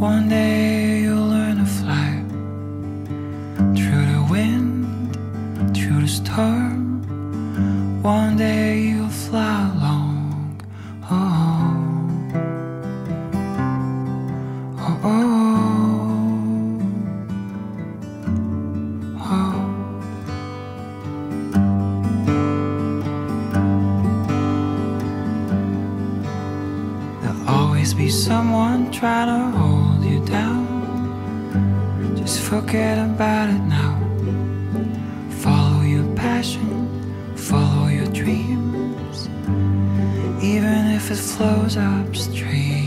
One day you'll learn to fly through the wind, through the storm. One day you'll fly along. Oh, oh, oh, oh. There'll always be someone trying to hold you down. Just forget about it now. Follow your passion, follow your dreams, even if it flows upstream.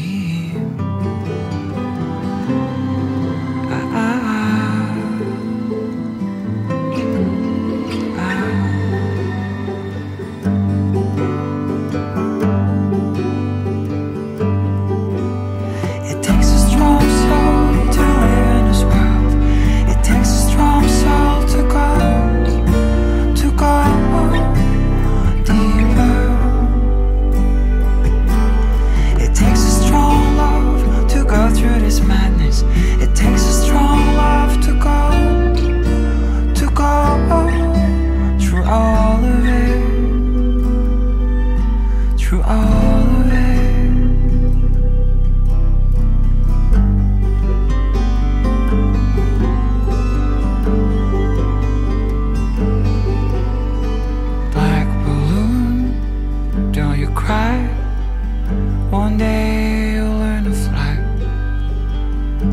One day you'll learn to fly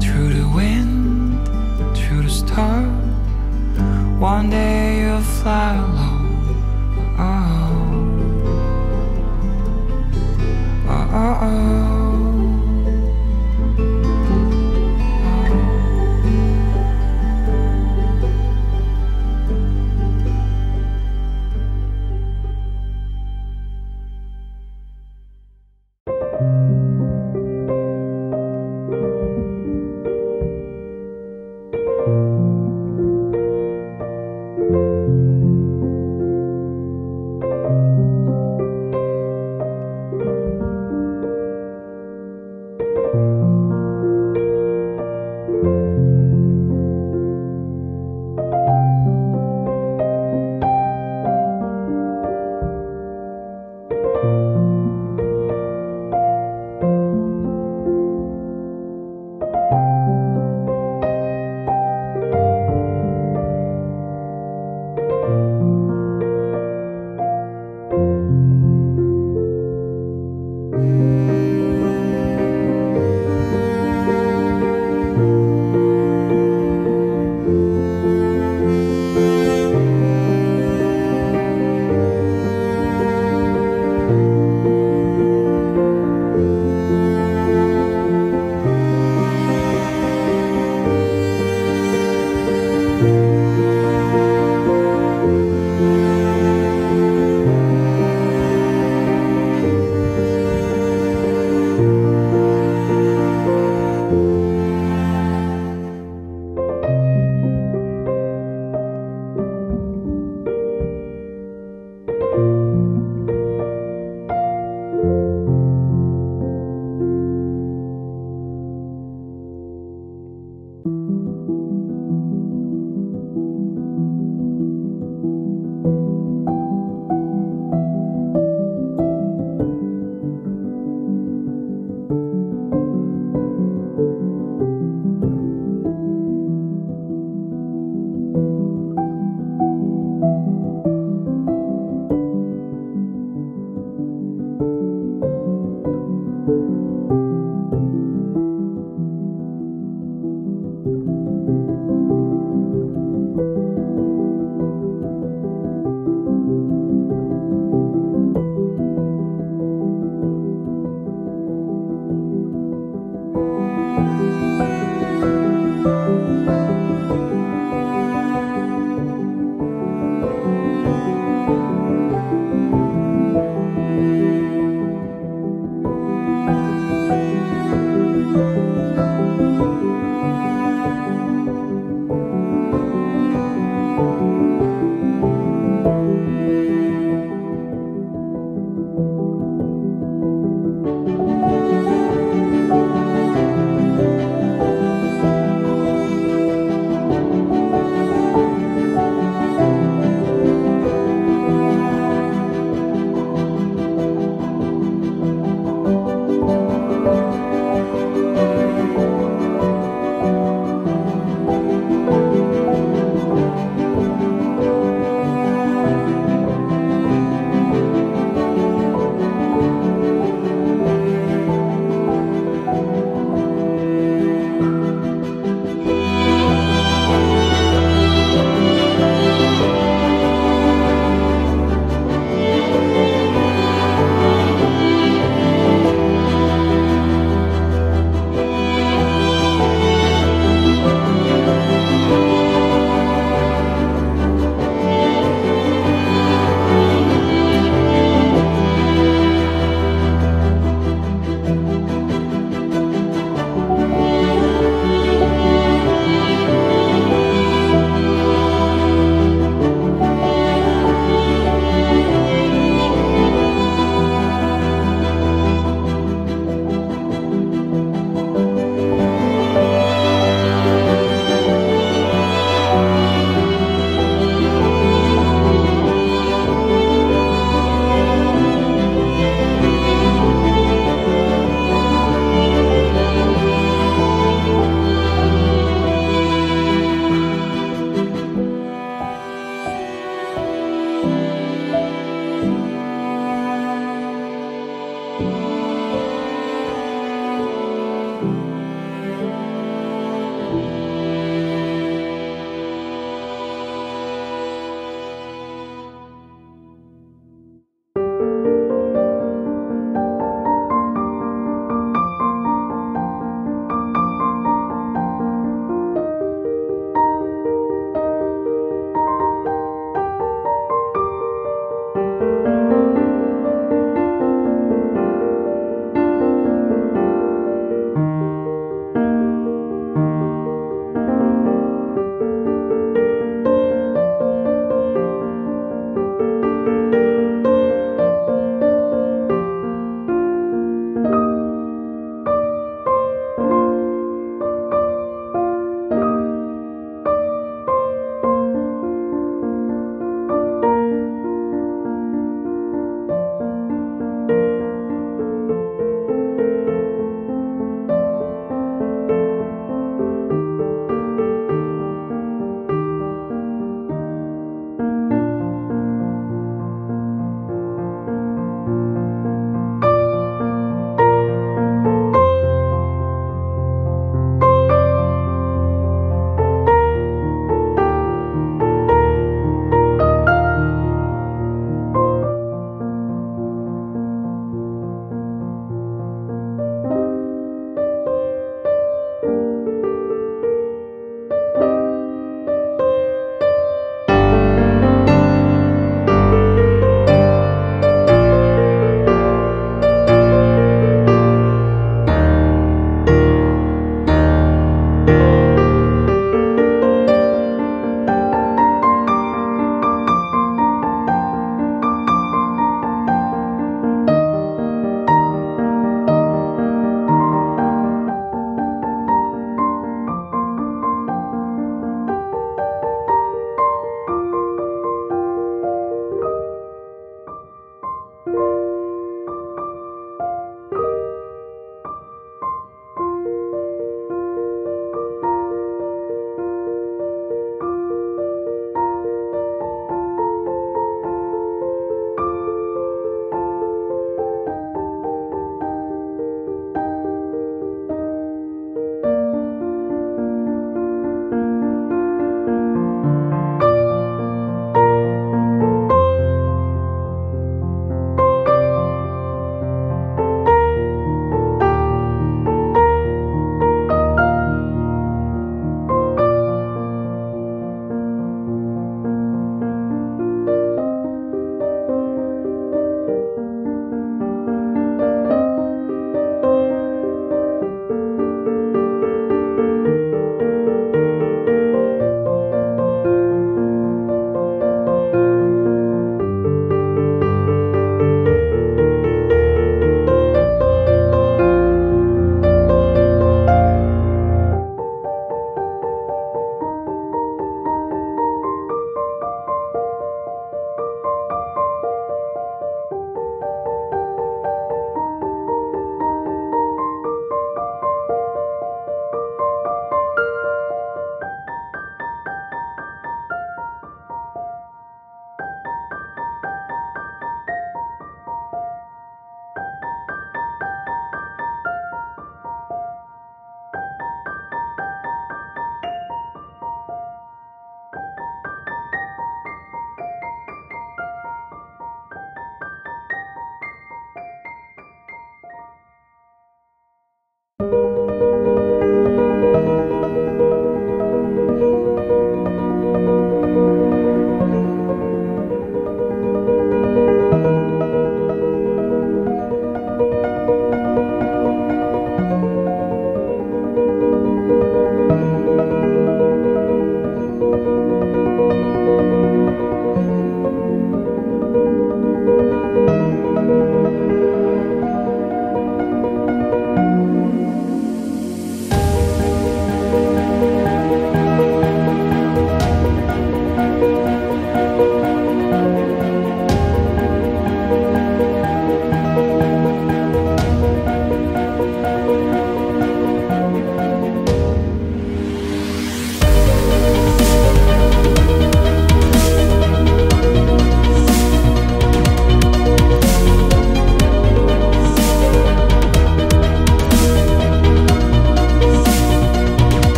through the wind, through the storm. One day you'll fly alone. Oh,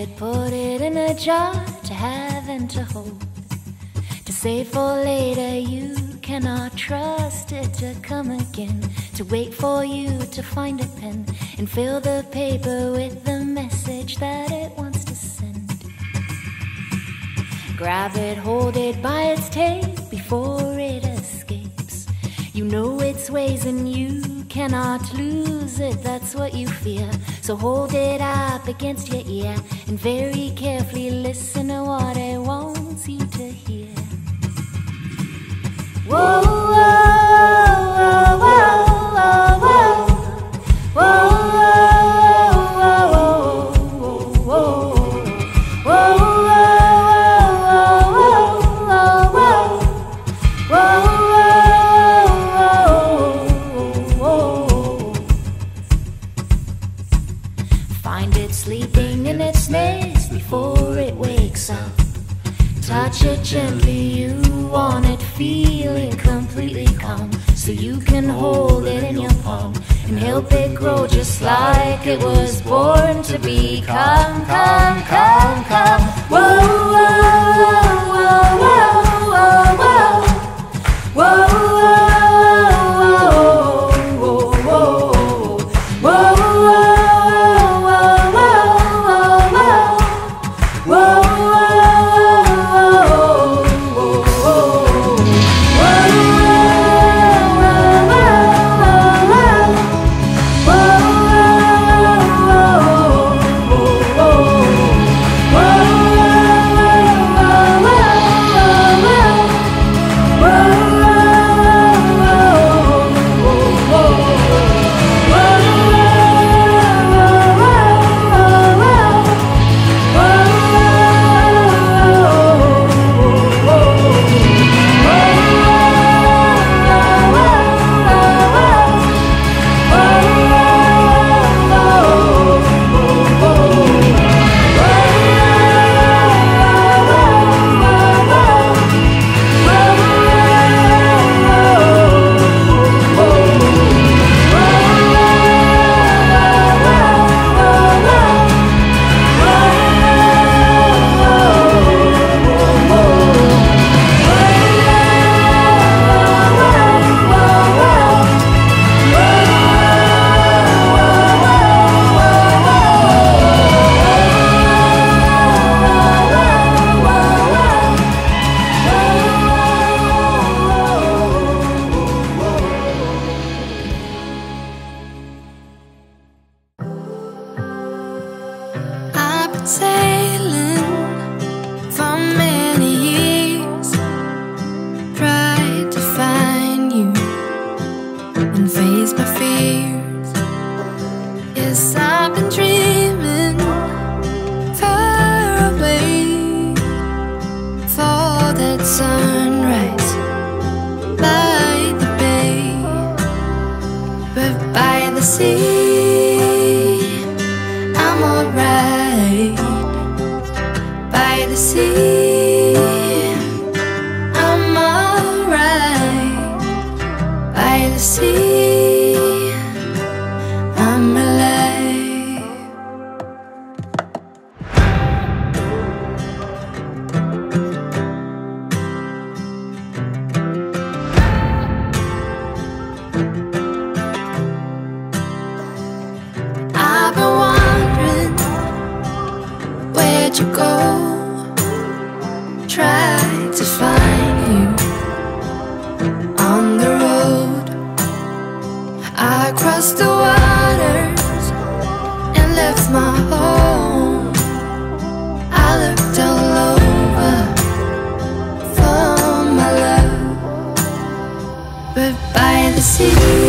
it, put it in a jar to have and to hold, to save for later. You cannot trust it to come again, to wait for you to find a pen and fill the paper with the message that it wants to send. Grab it, hold it by its tail before it escapes. You know its ways and you cannot lose it, that's what you fear. So hold it up against your ear and very carefully listen to what it wants you to hear. Whoa, whoa, whoa, whoa, whoa, whoa, whoa. Touch it gently, you want it, feel it completely calm, so you can hold it in your palm and help it grow just like it was born to be. Come, come, come, come. Whoa, whoa, whoa, whoa, whoa, whoa. Whoa, whoa, whoa. By the sea.